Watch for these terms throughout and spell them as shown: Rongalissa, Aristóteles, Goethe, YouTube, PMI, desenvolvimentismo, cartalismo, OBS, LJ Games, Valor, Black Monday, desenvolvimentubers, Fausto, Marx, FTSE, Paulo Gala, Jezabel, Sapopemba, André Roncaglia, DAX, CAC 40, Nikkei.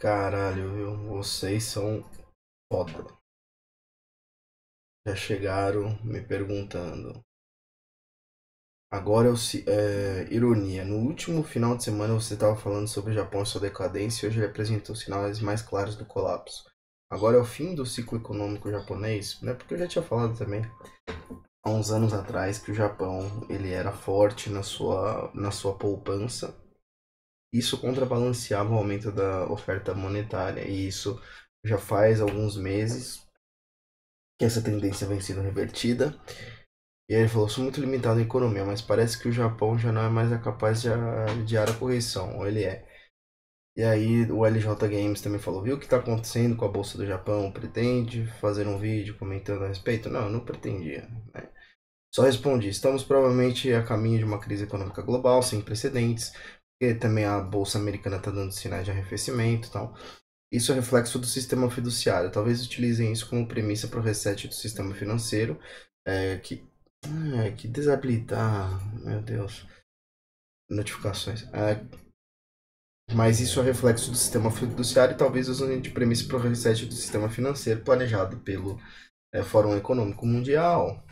Caralho, viu? Vocês são foda. Já chegaram me perguntando. Agora eu ironia. No último final de semana você estava falando sobre o Japão e sua decadência e hoje ele apresentou sinais mais claros do colapso. Agora é o fim do ciclo econômico japonês, né? Porque eu já tinha falado também há uns anos atrás que o Japão ele era forte na sua poupança. Isso contrabalanceava o aumento da oferta monetária e isso já faz alguns meses que essa tendência vem sendo revertida. E aí ele falou, sou muito limitado em economia, mas parece que o Japão já não é mais capaz de adiar a correção, ou ele é. E aí o LJ Games também falou, viu o que está acontecendo com a Bolsa do Japão? Pretende fazer um vídeo comentando a respeito? Não, eu não pretendia, né? Só respondi, estamos provavelmente a caminho de uma crise econômica global, sem precedentes, porque também a Bolsa Americana está dando sinais de arrefecimento e tal. Isso é reflexo do sistema fiduciário, talvez utilizem isso como premissa para o reset do sistema financeiro, que desabilitar, meu Deus, notificações. Mas isso é reflexo do sistema fiduciário e talvez usem de premissa para o reset do sistema financeiro planejado pelo Fórum Econômico Mundial.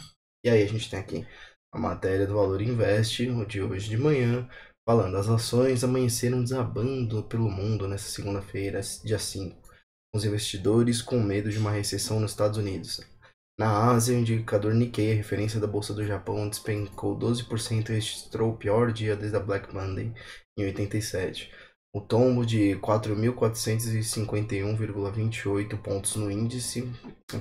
E aí a gente tem aqui a matéria do Valor Invest, o de hoje de manhã, falando, as ações amanheceram desabando pelo mundo nesta segunda-feira, dia 5. Os investidores com medo de uma recessão nos Estados Unidos. Na Ásia, o indicador Nikkei, a referência da Bolsa do Japão, despencou 12% e registrou o pior dia desde a Black Monday, em 87. O tombo de 4.451,28 pontos no índice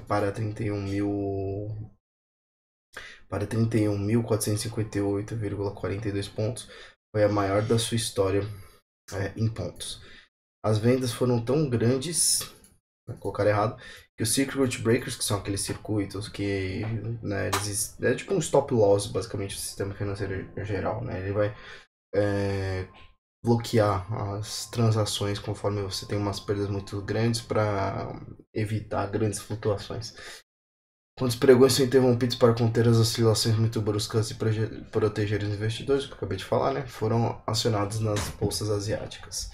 para 31.458,42 pontos foi a maior da sua história em pontos. As vendas foram tão grandes, vou colocar errado, que os circuit breakers, que são aqueles circuitos que, né, eles, é tipo um stop loss, basicamente, do sistema financeiro em geral, né? Ele vai bloquear as transações conforme você tem umas perdas muito grandes para evitar grandes flutuações. Quando os pregões são interrompidos para conter as oscilações muito bruscas e proteger os investidores, que eu acabei de falar, né, foram acionados nas bolsas asiáticas.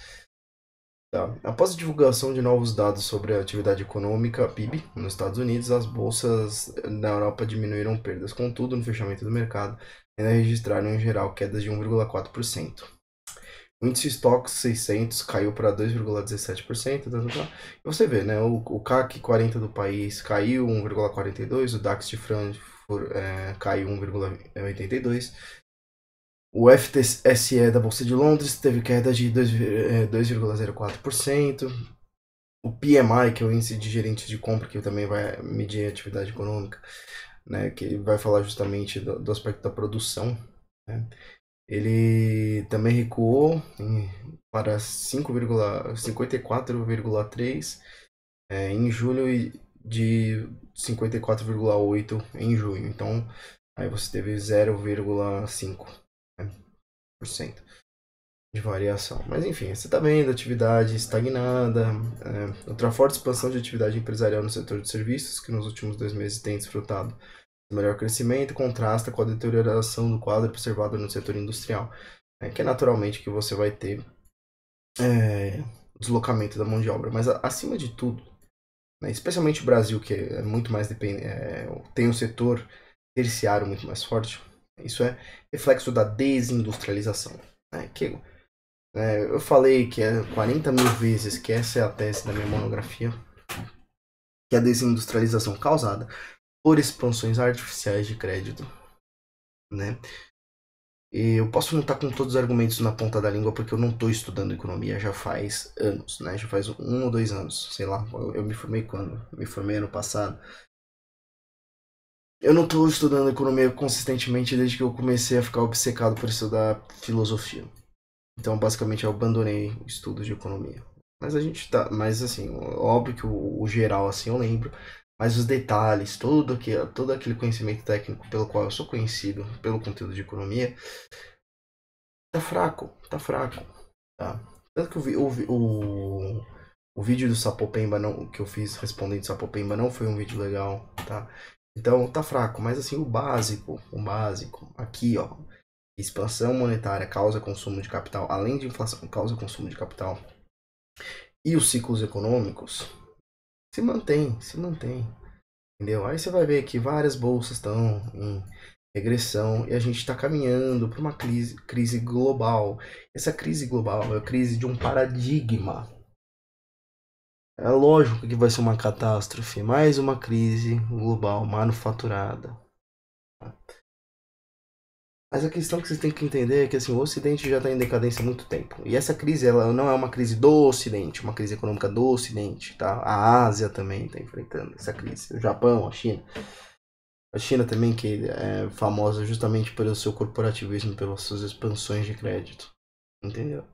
Tá. Após a divulgação de novos dados sobre a atividade econômica, PIB, nos Estados Unidos, as bolsas na Europa diminuíram perdas. Contudo, no fechamento do mercado, ainda registraram em geral quedas de 1,4%. O índice Stock 600 caiu para 2,17%. Você vê, né? O CAC 40 do país caiu 1,42%. O DAX de Frankfurt caiu 1,82%. O FTSE da Bolsa de Londres teve queda de 2,04%. O PMI, que é o índice de gerentes de compra, que também vai medir a atividade econômica, né? Que vai falar justamente do aspecto da produção, né? Ele também recuou para 54,3 em julho e de 54,8 em junho. Então, aí você teve 0,5% de variação. Mas enfim, você está vendo atividade estagnada, outra forte expansão de atividade empresarial no setor de serviços, que nos últimos 2 meses tem desfrutado melhor crescimento, contrasta com a deterioração do quadro observado no setor industrial, né, que é naturalmente que você vai ter deslocamento da mão de obra, mas acima de tudo, né, especialmente o Brasil, que é muito mais tem um setor terciário muito mais forte, isso é reflexo da desindustrialização, né, que eu falei que 40.000 vezes que essa é a tese da minha monografia, que é a desindustrialização causada por expansões artificiais de crédito, né? E eu posso não estar com todos os argumentos na ponta da língua porque eu não estou estudando economia já faz anos, né? Já faz 1 ou 2 anos, sei lá. Eu me formei quando? Me formei ano passado. Eu não estou estudando economia consistentemente desde que eu comecei a ficar obcecado por estudar filosofia. Então, basicamente, eu abandonei o estudo de economia. Mas a gente tá, mas assim, óbvio que o geral assim eu lembro. Mas os detalhes, todo aquele conhecimento técnico pelo qual eu sou conhecido, pelo conteúdo de economia, tá fraco, tá? Tanto que o vídeo do Sapopemba, que eu fiz respondendo Sapopemba, não foi um vídeo legal, tá? Então, tá fraco, mas assim, o básico, aqui, ó, expansão monetária causa consumo de capital, além de inflação, causa consumo de capital. e os ciclos econômicos, se mantém, entendeu? Aí você vai ver que várias bolsas estão em regressão e a gente está caminhando para uma crise global. Essa crise global é a crise de um paradigma. É lógico que vai ser uma catástrofe, mais uma crise global manufaturada. Mas a questão que vocês têm que entender é que assim, o Ocidente já está em decadência há muito tempo. E essa crise ela não é uma crise do Ocidente, uma crise econômica do Ocidente. Tá? A Ásia também está enfrentando essa crise. O Japão, a China. A China também, que é famosa justamente pelo seu corporativismo, pelas suas expansões de crédito. Entendeu?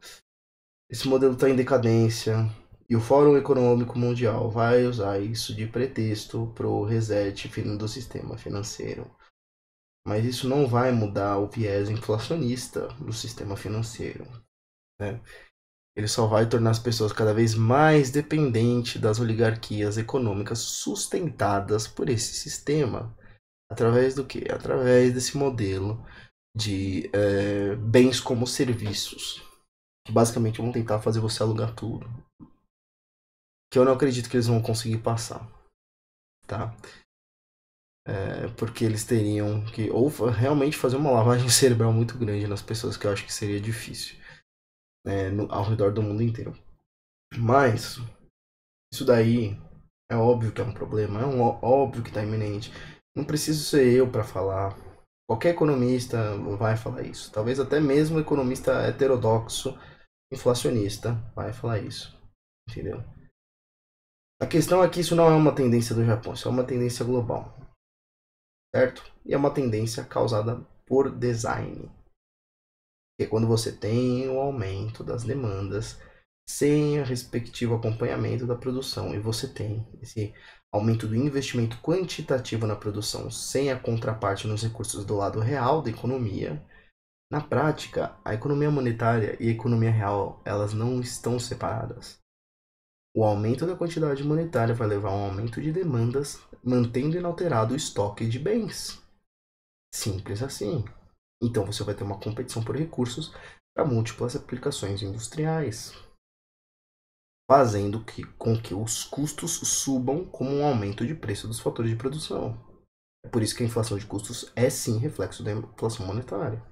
Esse modelo está em decadência. E o Fórum Econômico Mundial vai usar isso de pretexto para o reset do sistema financeiro. Mas isso não vai mudar o viés inflacionista do sistema financeiro, né? Ele só vai tornar as pessoas cada vez mais dependentes das oligarquias econômicas sustentadas por esse sistema. Através do quê? Através desse modelo de bens como serviços, que basicamente vão tentar fazer você alugar tudo. Que eu não acredito que eles vão conseguir passar, tá? Porque eles teriam que ou realmente fazer uma lavagem cerebral muito grande nas pessoas, que eu acho que seria difícil, né, ao redor do mundo inteiro. Mas isso daí é óbvio que é um problema, óbvio que está iminente. Não preciso ser eu para falar, qualquer economista vai falar isso. Talvez até mesmo um economista heterodoxo, inflacionista, vai falar isso, entendeu? A questão é que isso não é uma tendência do Japão, isso é uma tendência global. Certo? E é uma tendência causada por design. Que é quando você tem o aumento das demandas sem o respectivo acompanhamento da produção. E você tem esse aumento do investimento quantitativo na produção sem a contraparte nos recursos do lado real da economia. Na prática, a economia monetária e a economia real, elas não estão separadas. O aumento da quantidade monetária vai levar a um aumento de demandas, mantendo inalterado o estoque de bens. Simples assim. Então você vai ter uma competição por recursos para múltiplas aplicações industriais, fazendo com que os custos subam como um aumento de preço dos fatores de produção. É por isso que a inflação de custos é sim reflexo da inflação monetária.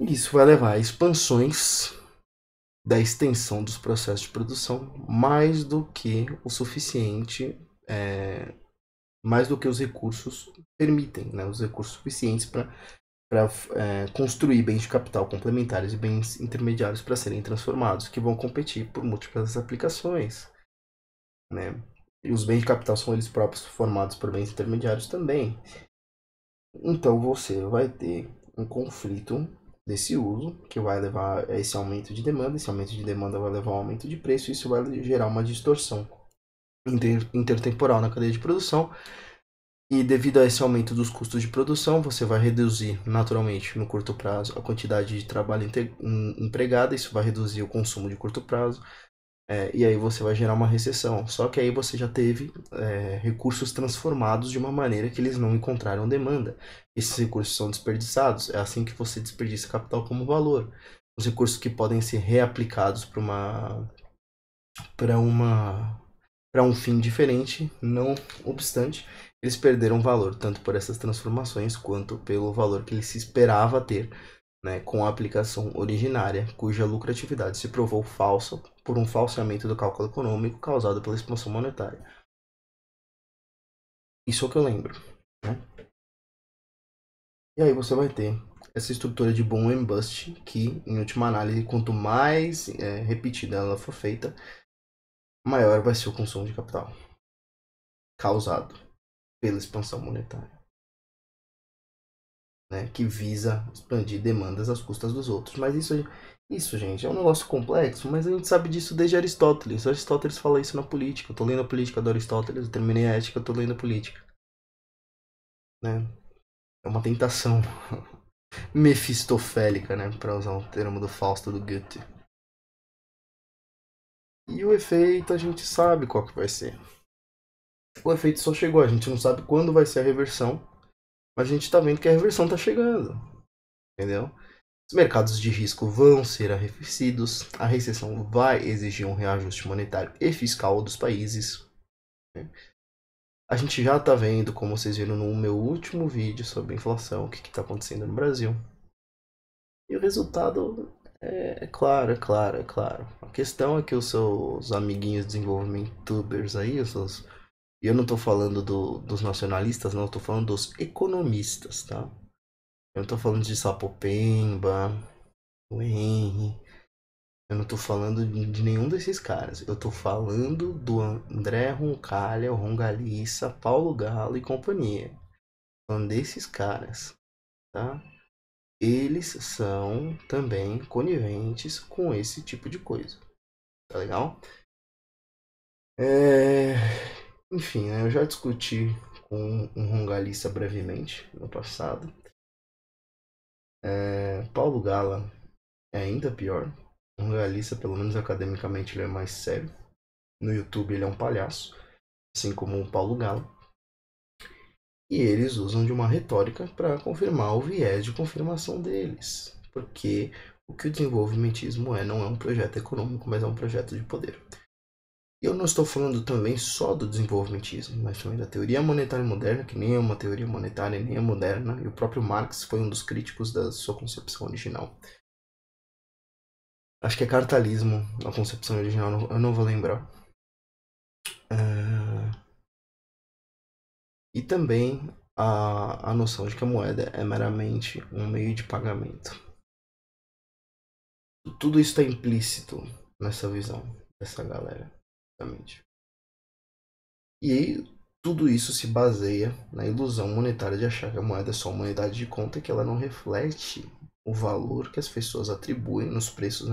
Isso vai levar a expansões da extensão dos processos de produção mais do que o suficiente, mais do que os recursos permitem, né? Os recursos suficientes para construir bens de capital complementares e bens intermediários para serem transformados, que vão competir por múltiplas aplicações, né? E os bens de capital são eles próprios formados por bens intermediários também. Então você vai ter um conflito desse uso, que vai levar a esse aumento de demanda, vai levar ao aumento de preço, isso vai gerar uma distorção intertemporal na cadeia de produção, e devido a esse aumento dos custos de produção, você vai reduzir naturalmente no curto prazo a quantidade de trabalho empregada, isso vai reduzir o consumo de curto prazo, e aí você vai gerar uma recessão, só que aí você já teve recursos transformados de uma maneira que eles não encontraram demanda. Esses recursos são desperdiçados, é assim que você desperdiça capital como valor. Os recursos que podem ser reaplicados para um fim diferente, não obstante, eles perderam valor, tanto por essas transformações quanto pelo valor que ele se esperava ter, né, com a aplicação originária, cuja lucratividade se provou falsa por um falseamento do cálculo econômico causado pela expansão monetária. Isso é o que eu lembro, né? E aí você vai ter essa estrutura de boom and bust, que, em última análise, quanto mais repetida ela for feita, maior vai ser o consumo de capital causado pela expansão monetária, né, que visa expandir demandas às custas dos outros. Mas isso, gente, é um negócio complexo, mas a gente sabe disso desde Aristóteles. Aristóteles fala isso na política. Eu tô lendo a política do Aristóteles, eu terminei a ética, eu tô lendo a política, né? É uma tentação mefistofélica, né, para usar um termo do Fausto, do Goethe. E o efeito a gente sabe qual que vai ser. O efeito só chegou, a gente não sabe quando vai ser a reversão. Mas a gente tá vendo que a reversão tá chegando, entendeu? Os mercados de risco vão ser arrefecidos, a recessão vai exigir um reajuste monetário e fiscal dos países. A gente já está vendo, como vocês viram no meu último vídeo sobre inflação, o que está acontecendo no Brasil. E o resultado é claro. A questão é que os seus amiguinhos desenvolvimentubers aí, e eu não estou falando dos nacionalistas, não, eu estou falando dos economistas, tá? Eu não tô falando de Sapopemba, o Henry, eu não tô falando de nenhum desses caras. Eu tô falando do André Roncaglia, o Rongalissa, Paulo Gala e companhia. Falando desses caras, tá? Eles são também coniventes com esse tipo de coisa, tá legal? Enfim, eu já discuti com um Rongalissa brevemente no passado. Paulo Gala é ainda pior. O Rongalissa, pelo menos academicamente, ele é mais sério. No YouTube ele é um palhaço, assim como o Paulo Gala. E eles usam de uma retórica para confirmar o viés de confirmação deles. Porque o que o desenvolvimentismo não é um projeto econômico, mas é um projeto de poder. E eu não estou falando também só do desenvolvimentismo, mas também da teoria monetária moderna, que nem é uma teoria monetária, nem é moderna, e o próprio Marx foi um dos críticos da sua concepção original. Acho que é cartalismo, a concepção original, eu não vou lembrar. E também a noção de que a moeda é meramente um meio de pagamento. Tudo isso está implícito nessa visão dessa galera. E aí, tudo isso se baseia na ilusão monetária de achar que a moeda é só uma unidade de conta e que ela não reflete o valor que as pessoas atribuem nos preços,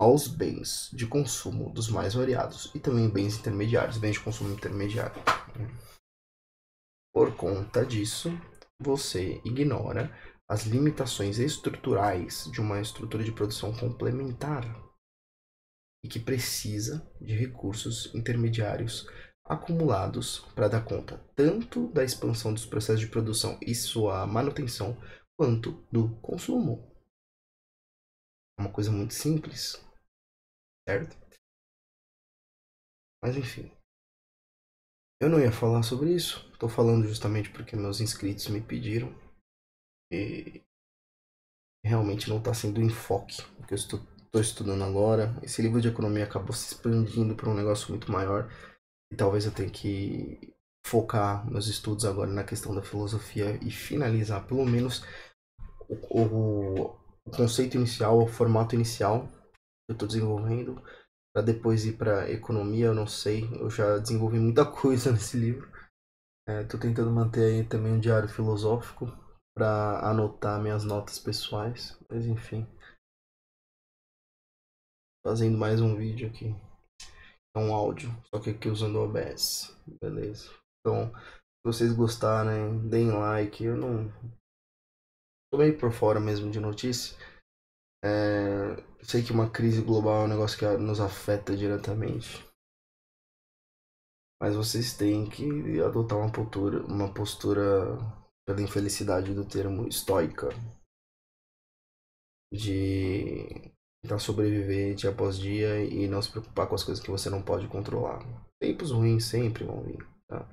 aos bens de consumo dos mais variados e também bens intermediários, bens de consumo intermediário. Por conta disso, você ignora as limitações estruturais de uma estrutura de produção complementar e que precisa de recursos intermediários acumulados para dar conta tanto da expansão dos processos de produção e sua manutenção, quanto do consumo. É uma coisa muito simples, certo? Mas enfim, eu não ia falar sobre isso, estou falando justamente porque meus inscritos me pediram e realmente não está sendo o enfoque que eu estou estudando agora. Esse livro de economia acabou se expandindo para um negócio muito maior e talvez eu tenha que focar meus estudos agora na questão da filosofia e finalizar pelo menos o conceito inicial, o formato inicial que eu estou desenvolvendo, para depois ir para economia. Eu não sei, eu já desenvolvi muita coisa nesse livro. Estou tentando manter aí também um diário filosófico para anotar minhas notas pessoais, mas enfim, fazendo mais um vídeo aqui, é um áudio, só que aqui usando o OBS, beleza? Então, se vocês gostarem, deem like. Eu não tô meio por fora mesmo de notícia. Sei que uma crise global é um negócio que nos afeta diretamente, mas vocês têm que adotar uma postura, pela infelicidade do termo, estoica, de tentar sobreviver dia após dia e não se preocupar com as coisas que você não pode controlar. Tempos ruins sempre vão vir, tá?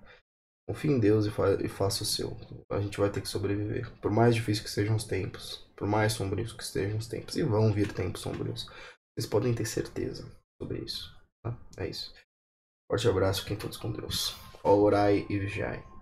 Confie em Deus e faça o seu. A gente vai ter que sobreviver. Por mais difícil que sejam os tempos, por mais sombrios que sejam os tempos, e vão vir tempos sombrios, vocês podem ter certeza sobre isso, tá? É isso. Forte abraço, fiquem todos com Deus. Orai e vigiai.